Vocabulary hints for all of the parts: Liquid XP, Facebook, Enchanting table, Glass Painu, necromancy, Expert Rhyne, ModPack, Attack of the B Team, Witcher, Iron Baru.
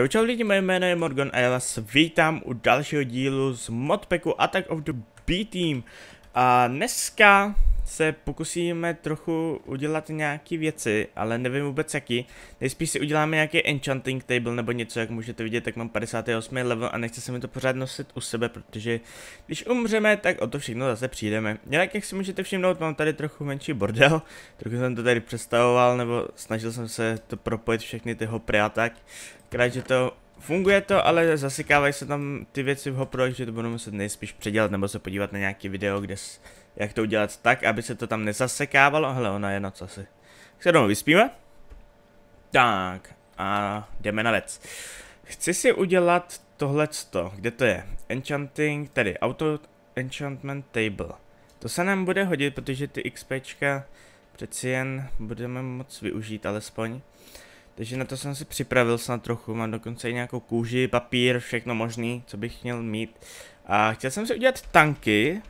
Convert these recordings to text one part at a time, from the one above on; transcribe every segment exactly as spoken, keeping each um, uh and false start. Čau čau lidi, moje jméno je Morgan a já vás vítám u dalšího dílu z modpacku Attack of the B Team. A dneska se pokusíme trochu udělat nějaké věci, ale nevím vůbec jaký. Nejspíš si uděláme nějaký enchanting table nebo něco, jak můžete vidět, tak mám padesátý osmý level a nechce se mi to pořád nosit u sebe, protože když umřeme, tak o to všechno zase přijdeme. Jinak, jak si můžete všimnout, mám tady trochu menší bordel, trochu jsem to tady představoval, nebo snažil jsem se to propojit všechny ty hopry a tak. Krátce to funguje to, ale zasykávají se tam ty věci v hopru, takže to budu muset nejspíš předělat nebo se podívat na nějaký video, kde jak to udělat tak, aby se to tam nezasekávalo. Hele, ona je na co asi. Tak se domů vyspíme. Tak, a jdeme na věc. Chci si udělat tohleto, kde to je? Enchanting, tady auto enchantment table. To se nám bude hodit, protože ty XPčka přeci jen budeme moc využít alespoň. Takže na to jsem si připravil snad trochu, mám dokonce i nějakou kůži, papír, všechno možný, co bych měl mít. A chtěl jsem si udělat tanky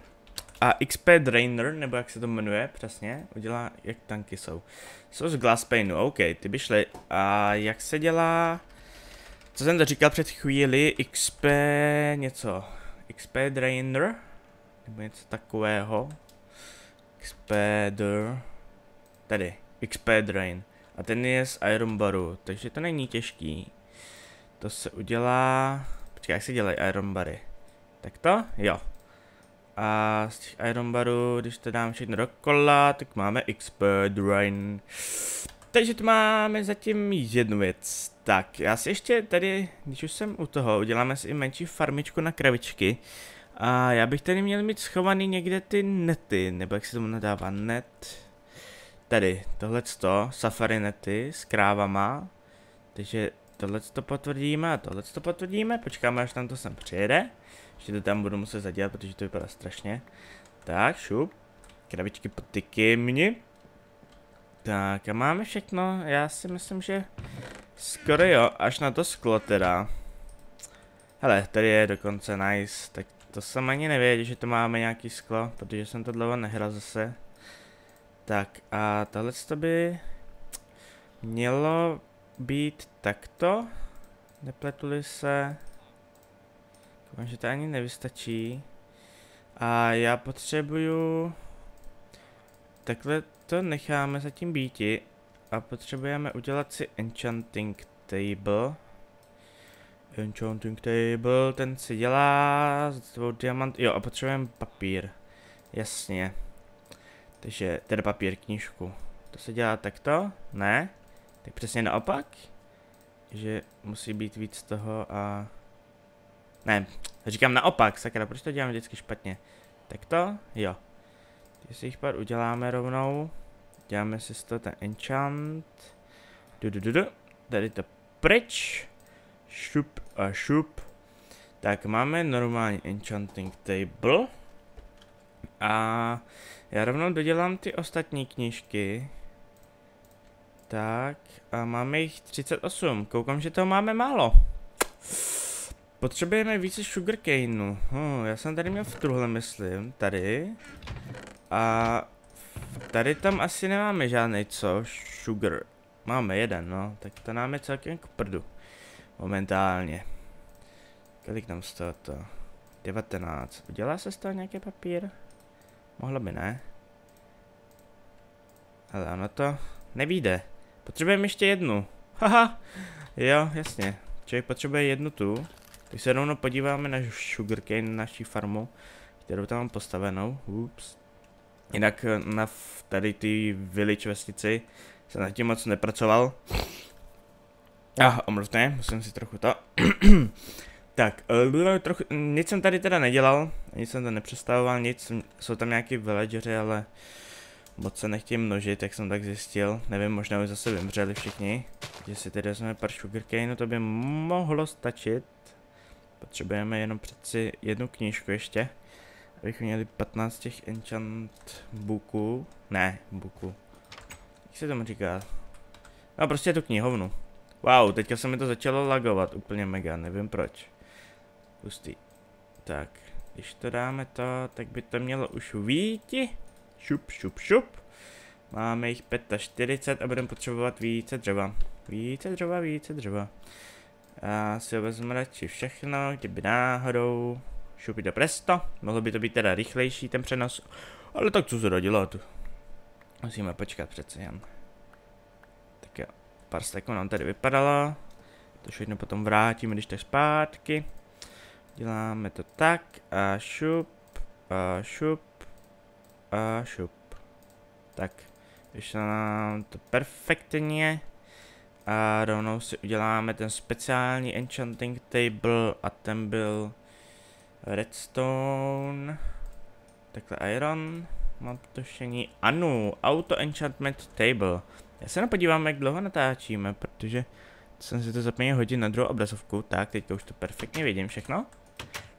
a Expert Rhyne, nebo jak se to jmenuje, přesně, udělá, jak tanky jsou. Jsou z Glass Painu, ok, ty by šly. A jak se dělá, co jsem to říkal před chvíli, X P něco, Expert Rhyne, nebo něco takového. Expert, tady, Expert Rhyne. A ten je z Iron Baru, takže to není těžký. To se udělá... Počkej, jak se dělají Iron Bary? Tak to? Jo. A z těch Iron Baru, když to dám všechno do kola, tak máme Expert Rhyne. Takže to máme zatím jednu věc. Tak, já si ještě tady, když už jsem u toho, uděláme si i menší farmičku na kravičky. A já bych tady měl mít schovaný někde ty nety, nebo jak se tomu nadává net... Tady, tohleto, safari nety s krávama, takže tohleto potvrdíme a tohleto potvrdíme, počkáme, až tam to sem přijede, ještě to tam budu muset zadělat, protože to vypadá strašně. Tak, šup, krabičky potyky mni. Tak a máme všechno, já si myslím, že skoro jo, až na to sklo teda. Hele, tady je dokonce nice, tak to jsem ani nevěděl, že to máme nějaký sklo, protože jsem to dlouho nehral zase. Tak a tohle by mělo být takto, nepletuli se, koukám, že to ani nevystačí a já potřebuju, takhle to necháme zatím býti a potřebujeme udělat si enchanting table, enchanting table, ten se dělá z dvou diamantů, jo a potřebujeme papír, jasně. Takže, tedy papír, knížku. To se dělá takto? Ne? Tak přesně naopak? Že musí být víc toho a... Ne, říkám naopak, sakra, proč to dělám vždycky špatně? Takto? Jo. Když si jich pár uděláme rovnou. Děláme si z toho ten enchant. Du, du, du, du. Tady to pryč. Šup a šup. Tak, máme normální enchanting table. A já rovnou dodělám ty ostatní knížky. Tak, a máme jich třicet osm. Koukám, že toho máme málo. Potřebujeme více sugarcaneu. Hm, já jsem tady měl v truhle, myslím. Tady. A tady tam asi nemáme žádný co. Sugar. Máme jeden, no. Tak to nám je celkem k prdu. Momentálně. Kolik nám z tohoto? devatenáct. Udělá se z toho nějaký papír? Mohlo by ne. Ale ono to nevíde. Potřebujeme ještě jednu. Haha. Jo, jasně. Člověk potřebuje jednu tu. Tak se rovnou podíváme na sugarcane, na naší farmu, kterou tam mám postavenou. Ups. Jinak na tady ty village vesnici jsem na tím moc nepracoval. Ah, omluvte, musím si trochu to. Tak, trochu, nic jsem tady teda nedělal, nic jsem to nepřestavoval, nic, jsou tam nějaký villageři, ale moc se nechtějí množit, jak jsem tak zjistil, nevím, možná už zase vymřeli všichni, že si tady vezmeme pár sugarcane, to by mohlo stačit, potřebujeme jenom přeci jednu knížku ještě, abychom měli patnáct těch enchant booků, ne, booků, jak se tomu říká, no prostě tu knihovnu, wow, teďka se mi to začalo lagovat, úplně mega, nevím proč. Pustý. Tak, když to dáme to, tak by to mělo už víti. Šup, šup, šup. Máme jich čtyřicet pět a budeme potřebovat více dřeva. Více dřeva, více dřeva. Já si ho vezmu radši všechno, kdyby náhodou. Šupy do presto. Mohlo by to být teda rychlejší ten přenos. Ale tak co se dá dělat? Musíme počkat přece jen. Tak jo, pár steků nám tady vypadalo. To všechno potom vrátíme, když tak zpátky. Děláme to tak. A šup, a šup, a šup. Tak, vyšlo nám to perfektně. A rovnou si uděláme ten speciální enchanting table a ten byl redstone, takhle iron, mám tušení, ano, auto enchantment table. Já se napodívám, jak dlouho natáčíme, protože jsem si to zapomněl hodit na druhou obrazovku, tak teď to už to perfektně vidím všechno.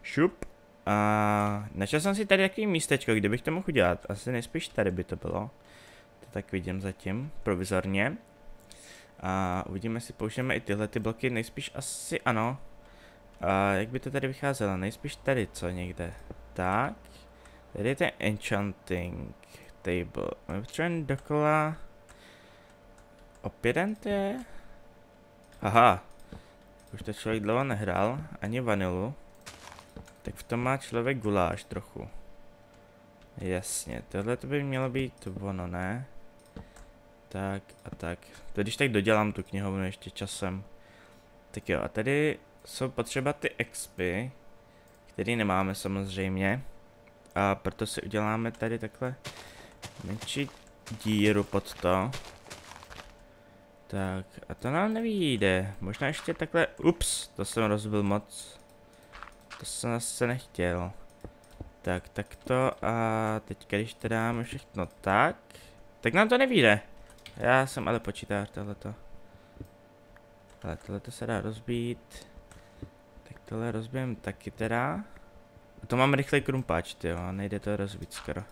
Šup. A našel jsem si tady takový místečko, kde bych to mohl udělat, asi nejspíš tady by to bylo. To tak vidím zatím, provizorně. A uvidíme, jestli použijeme i tyhle ty bloky, nejspíš asi ano. A jak by to tady vycházelo? Nejspíš tady, co někde. Tak. Tady je ten enchanting table. My potřebujeme dokola. Opět je. Aha. Už to člověk dlouho nehrál. Ani vanilu. Tak v tom má člověk guláš trochu. Jasně. Tohle to by mělo být ono, ne? Tak a tak. To když tak dodělám tu knihovnu ještě časem. Tak jo, a tady jsou potřeba ty expy, který nemáme samozřejmě. A proto si uděláme tady takhle menší díru pod to. Tak a to nám nevyjde. Možná ještě takhle. Ups, to jsem rozbil moc. To jsem zase nechtěl. Tak, tak to a teďka když to dáme všechno tak, tak nám to nevyjde. Já jsem ale počítář tohleto. Ale tohleto se dá rozbít. Tak tohle rozbijem taky teda. A to mám rychlej krumpáč, tyjo, a nejde to rozbít skoro.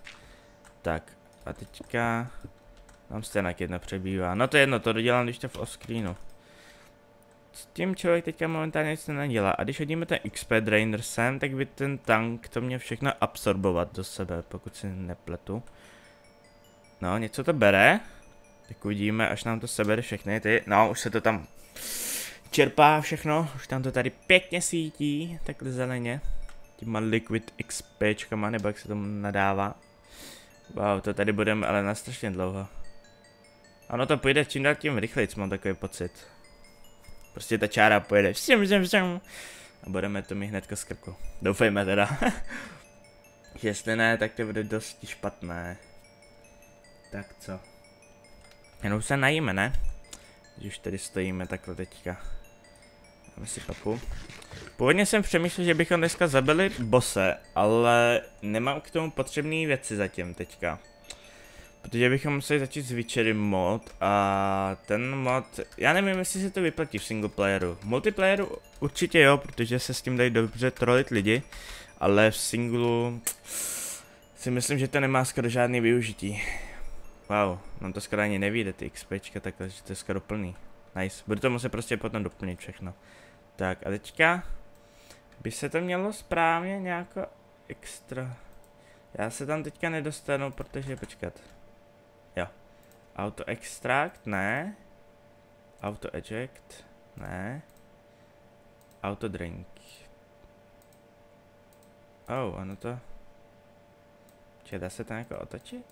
Tak, a teďka nám stěnak jedna přebývá. No to je jedno, to dodělám když to v offscreenu. S tím člověk teďka momentálně nic nenadělá. A když hodíme ten Expert Rhyne sem, tak by ten tank to měl všechno absorbovat do sebe, pokud si nepletu. No, něco to bere. Tak uvidíme, až nám to sebere všechny ty, no už se to tam čerpá všechno, už tam to tady pěkně sítí, takhle zeleně. Těma Liquid XPčkama, nebo jak se tomu nadává. Wow, to tady budeme ale na strašně dlouho. Ano, to půjde čím dál tím rychlejc, mám takový pocit. Prostě ta čára pojede všem, všem, všem. A budeme to mít hnedka z krku. Doufejme teda. Jestli ne, tak to bude dosti špatné. Tak co? Jenom se najíme, ne? Když už tady stojíme takhle teďka. Dáme si papu. Původně jsem přemýšlel, že bychom dneska zabili bose, ale nemám k tomu potřebné věci zatím teďka. Protože bychom museli začít s Witcherem mod a ten mod, já nevím, jestli se to vyplatí v singleplayeru. V multiplayeru určitě jo, protože se s tím dají dobře trolit lidi, ale v singlu si myslím, že to nemá skoro žádný využití. Wow, nám to skoro ani nevíde, ty XPčka, takhle, že to je skoro plný. Nice, budu to muset prostě potom doplnit všechno. Tak a teďka by se to mělo správně nějako extra. Já se tam teďka nedostanu, protože počkat. Jo. Auto extract, ne. Auto eject, ne. Auto drink. Oh, ano to. Čiže dá se to nějako otočit?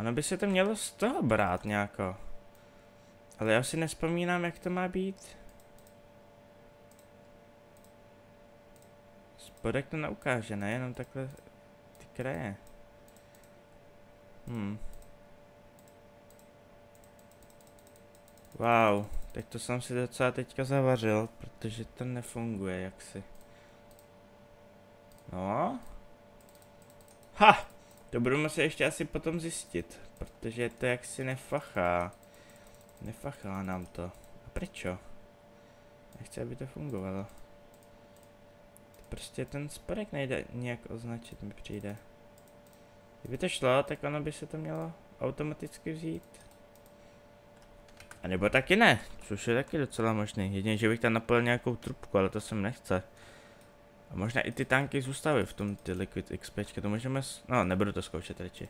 Ono by se to mělo z toho brát nějako. Ale já si nespomínám, jak to má být. Spodek to neukáže, ne? Jenom takhle ty kraje. Hmm. Wow, tak to jsem si docela teďka zavařil, protože to nefunguje jaksi. No. Ha! To budeme se ještě asi potom zjistit, protože to jaksi nefachá. Nefachá nám to. A prečo? Nechci, aby to fungovalo. Prostě ten spodek nejde nějak označit, mi přijde. Kdyby to šlo, tak ono by se to mělo automaticky vzít. A nebo taky ne, což je taky docela možný. Jedině, že bych tam napojil nějakou trubku, ale to sem nechce. A možná i ty tanky zůstaví v tom ty Liquid XPčka, to můžeme, no nebudu to zkoušet radši.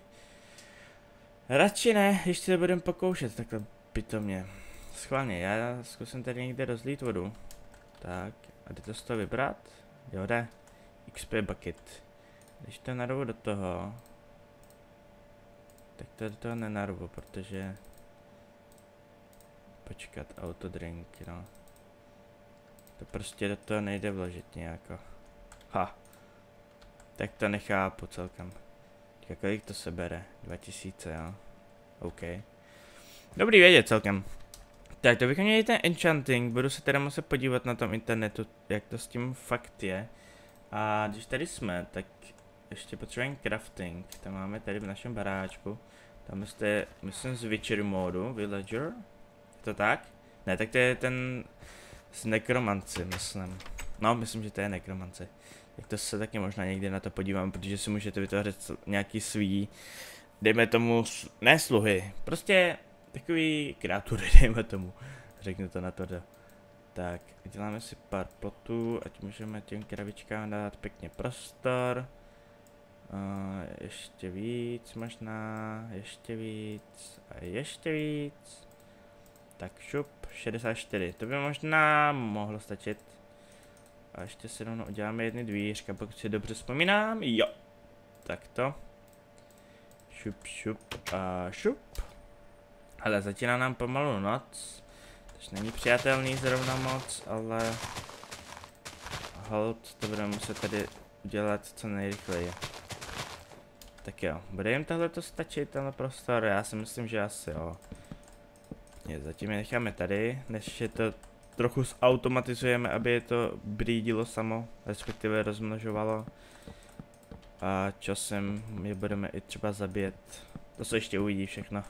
Radši ne, ještě to budeme pokoušet takhle pitomně. Schválně, já zkusím tady někde rozlít vodu. Tak, a jde to z toho vybrat? Jo, jde. X P bucket. Když to narvu do toho, tak to do toho nenarvu, protože... Počkat, autodrink, no. To prostě do toho nejde vložit nějako. Ha. Tak to nechápu celkem. Tak kolik to se bere? dva tisíce, jo. OK. Dobrý vědět celkem. Tak to bychom měli ten enchanting, budu se teda muset podívat na tom internetu, jak to s tím fakt je. A když tady jsme, tak ještě potřebujeme crafting, to máme tady v našem baráčku. Tam jste, myslím, z Witcher modu, Villager, je to tak? Ne, tak to je ten z necromancy, myslím. No, myslím, že to je necromancy. Tak to se taky možná někdy na to podívám, protože si můžete vytvořit nějaký svý, dejme tomu, ne sluhy, prostě... Takový kreatury, dejme tomu, řeknu to na to. Tak, děláme si pár plotů, ať můžeme těm krabičkám dát pěkně prostor. Uh, ještě víc možná, ještě víc a ještě víc. Tak šup, šedesát čtyři, to by možná mohlo stačit. A ještě si rovnou uděláme jedny dvířka, pokud si dobře vzpomínám, jo. Tak to. Šup, šup a šup. Ale začíná nám pomalu noc, což není přijatelný zrovna moc, ale hold, to budeme muset tady udělat co nejrychleji. Tak jo, bude jim tohleto stačit, tenhle prostor? Já si myslím, že asi jo. Je, zatím je necháme tady, než je to trochu zautomatizujeme, aby je to brýdilo samo, respektive rozmnožovalo. A časem je budeme i třeba zabít. To se ještě uvidí všechno.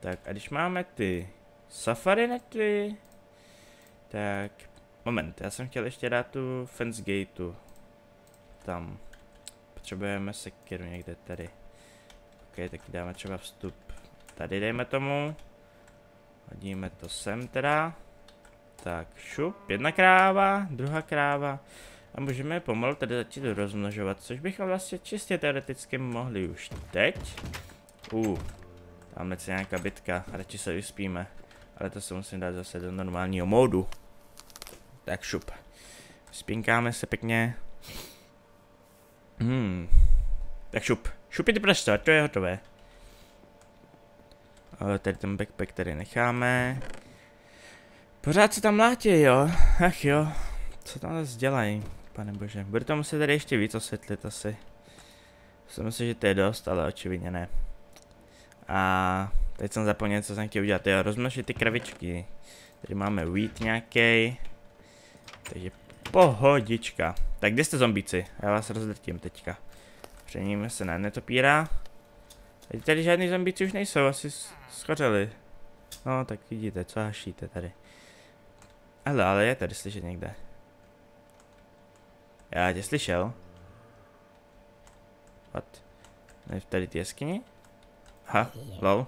Tak a když máme ty safari nety, tak moment, já jsem chtěl ještě dát tu fence gateu, tam, potřebujeme sekeru někde tady, ok, tak dáme třeba vstup, tady dejme tomu, hodíme to sem teda, tak šup, jedna kráva, druhá kráva a můžeme pomalu tady začít rozmnožovat, což bychom vlastně čistě teoreticky mohli už teď, uh. Máme si nějaká bitka, radši se vyspíme, ale to se musím dát zase do normálního módu. Tak šup. Spinkáme se pěkně. Hmm. Tak šup. Šupit prostor, to je hotové. O, tady ten backpack tady necháme. Pořád se tam látí, jo? Ach jo. Co tam zase dělají, pane bože. Bude to muset tady ještě víc osvětlit asi. Myslím si, že to je dost, ale očividně ne. A teď jsem zapomněl, co jsem chtěl udělat. Jo, rozmnožit ty kravičky. Tady máme wheat nějaký. Takže pohodička. Tak kde jste zombíci? Já vás rozdrtím teďka. Přeníme se na netopíra. Tady, tady žádný zombíci už nejsou, asi schořeli. No, tak vidíte, co hašíte tady. Ale, ale je tady slyšet někde. Já tě slyšel. What? Ne, tady ty jeskyni? Ha, lol.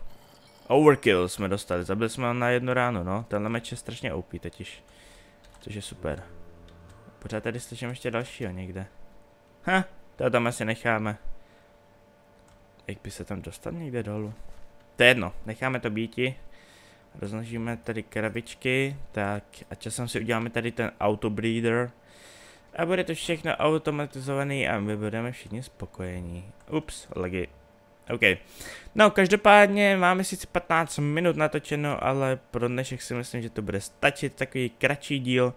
Overkill jsme dostali, zabili jsme ho na jednu ránu, no. Tenhle meč je strašně O P totiž. Což je super. Pořád tady slyším ještě dalšího někde. Ha, to tam asi necháme. Jak by se tam dostat někde dolů? To je jedno, necháme to býti. Rozmnožíme tady krabičky, tak a časem si uděláme tady ten autobreeder. A bude to všechno automatizovaný a my budeme všichni spokojení. Ups, lagy. OK, no každopádně máme sice patnáct minut natočeno, ale pro dnešek si myslím, že to bude stačit, takový kratší díl.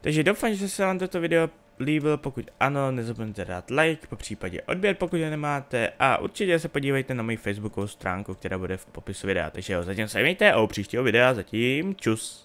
Takže doufám, že se vám toto video líbilo, pokud ano, nezapomeňte dát like, po případě odběr, pokud ho nemáte a určitě se podívejte na moji facebookovou stránku, která bude v popisu videa. Takže jo, zatím se mějte a u příštího videa zatím čus.